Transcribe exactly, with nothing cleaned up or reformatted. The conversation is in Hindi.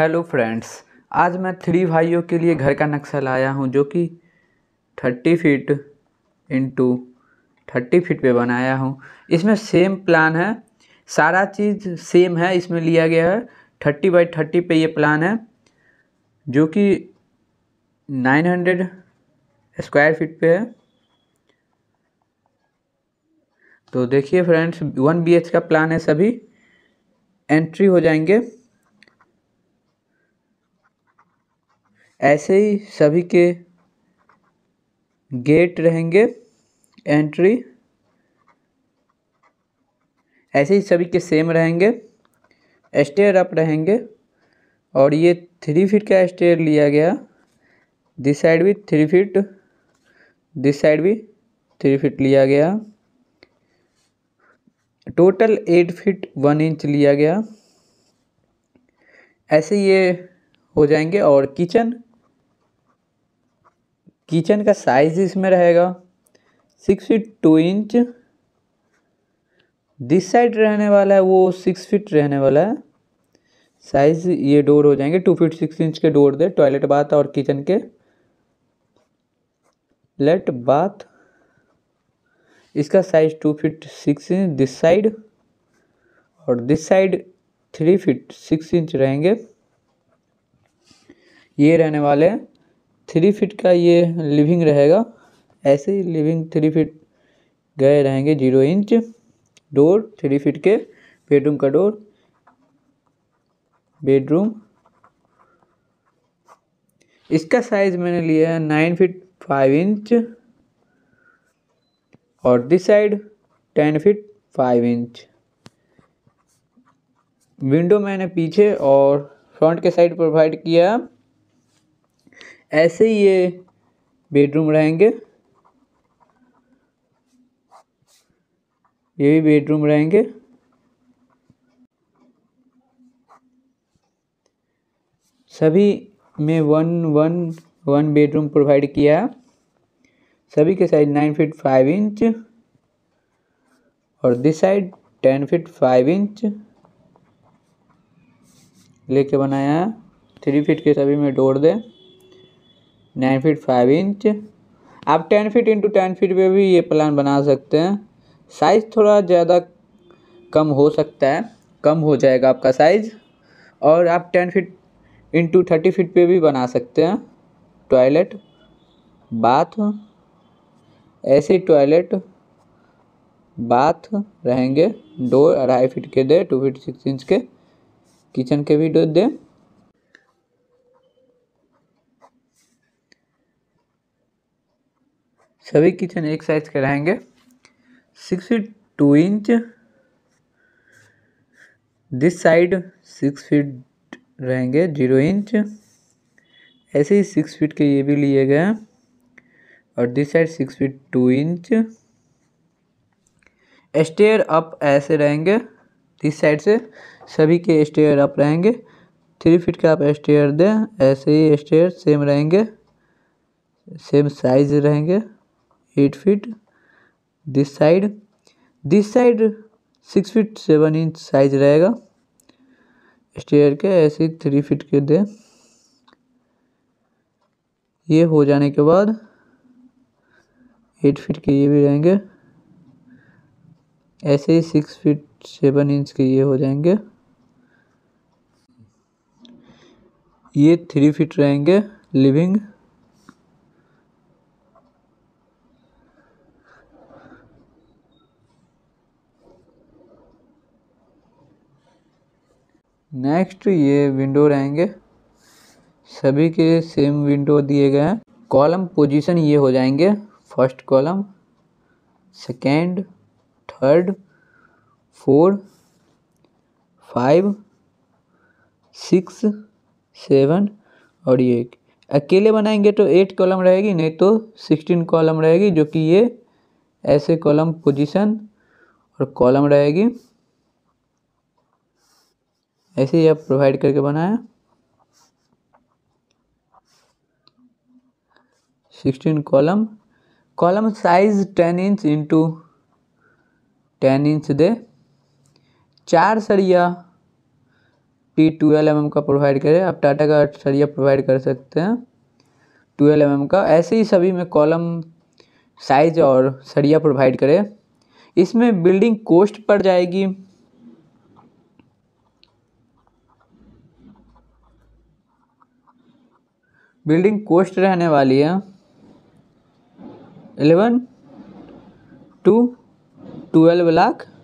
हेलो फ्रेंड्स, आज मैं थ्री भाइयों के लिए घर का नक्शा लाया हूं जो कि thirty feet into thirty feet पे बनाया हूं। इसमें सेम प्लान है, सारा चीज़ सेम है। इसमें लिया गया है थर्टी बाई थर्टी पे ये प्लान है जो कि नाइन हंड्रेड स्क्वायर फीट पे है। तो देखिए फ्रेंड्स, वन बी एच का प्लान है। सभी एंट्री हो जाएंगे, ऐसे ही सभी के गेट रहेंगे। एंट्री ऐसे ही सभी के सेम रहेंगे, स्टेयर अप रहेंगे। और ये थ्री फीट का स्टेयर लिया गया, दिस साइड भी थ्री फीट, दिस साइड भी थ्री फीट लिया गया। Total eight feet one inch लिया गया। ऐसे ये हो जाएंगे। और किचन किचन का साइज इसमें रहेगा six feet two inch. This side रहने वाला है वो सिक्स फीट रहने वाला है साइज। ये डोर हो जाएंगे टू फीट सिक्स इंच के डोर दे, टॉयलेट बाथ और किचन के लेट बाथ। इसका size two feet six inch this side, और this side three feet six inch रहेंगे। ये रहने वाले हैं थ्री फीट का। ये लिविंग रहेगा, ऐसे ही लिविंग थ्री फीट गए रहेंगे zero inch. Door three feet के, बेडरूम का डोर, बेडरूम। इसका साइज मैंने लिया है नाइन फीट फाइव इंच, और this side ten feet five inch. Window मैंने पीछे और फ्रंट के साइड प्रोवाइड किया। ऐसे ही ये बेडरूम रहेंगे, ये भी बेडरूम रहेंगे। सभी में one one one bedroom provide किया। सभी के size nine feet five inch, और this side ten feet five inch लेके बनाया। थ्री फीट के सभी में डोर दे नाइन फीट फाइव इंच। आप ten feet into ten feet पे भी ये प्लान बना सकते हैं। साइज़ थोड़ा ज़्यादा कम हो सकता है, कम हो जाएगा आपका साइज़। और आप ten feet into thirty feet पे भी बना सकते हैं। टॉयलेट बाथ, ऐसे टॉयलेट बाथ रहेंगे। डोर अढ़ाई फीट के दे, टू फीट सिक्स इंच के। किचन के भी डोर दे। सभी किचन एक साइज के रहेंगे, six feet two inch. This side six feet रहेंगे जीरो इंच। ऐसे ही सिक्स फीट के ये भी लिए गए, और this side six feet two inch. Stair up ऐसे रहेंगे, दिस साइड से सभी के स्टेयर अप रहेंगे। थ्री फीट का आप स्टेयर दें, ऐसे ही स्टेयर सेम रहेंगे, सेम साइज रहेंगे eight feet. This side this side six feet seven inch size रहेगा स्टेयर के। ऐसे थ्री फीट के दे। ये हो जाने के बाद एट फीट के ये भी रहेंगे, ऐसे ही सिक्स फीट सेवन इंच के ये हो जाएंगे। ये थ्री फीट रहेंगे लिविंग। नेक्स्ट ये विंडो रहेंगे, सभी के सेम विंडो दिए गए हैं। कॉलम पोजीशन ये हो जाएंगे, first column, second, third, four, five, six, seven. और ये अकेले बनाएंगे तो एट कॉलम रहेगी, नहीं तो सिक्सटीन कॉलम रहेगी, जो कि ये ऐसे कॉलम पोजीशन और कॉलम रहेगी। ऐसे ही आप प्रोवाइड करके बनाया। Sixteen column. Column size ten inch into ten inch दे। चार सरिया पट्टी ट्वेल्व एम एम का प्रोवाइड करे। आप टाटा का सरिया प्रोवाइड कर सकते हैं ट्वेल्व एम एम का। ऐसे ही सभी में कॉलम साइज और सरिया प्रोवाइड करे। इसमें बिल्डिंग कोस्ट पड़ जाएगी बिल्डिंग कोस्ट रहने वाली है इलेवन टू ट्वेल्व लाख